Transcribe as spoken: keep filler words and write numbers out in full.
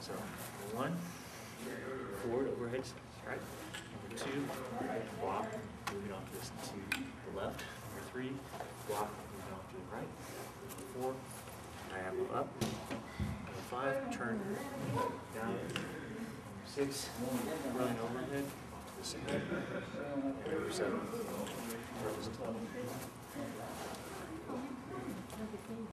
So one, forward overhead smash, right? Number two, block, moving off this to the left. Number three, block, moving off to the right. Number four, diagonal up. Number five, turn down. Number six, running overhead off to the center. And number seven, turn this up.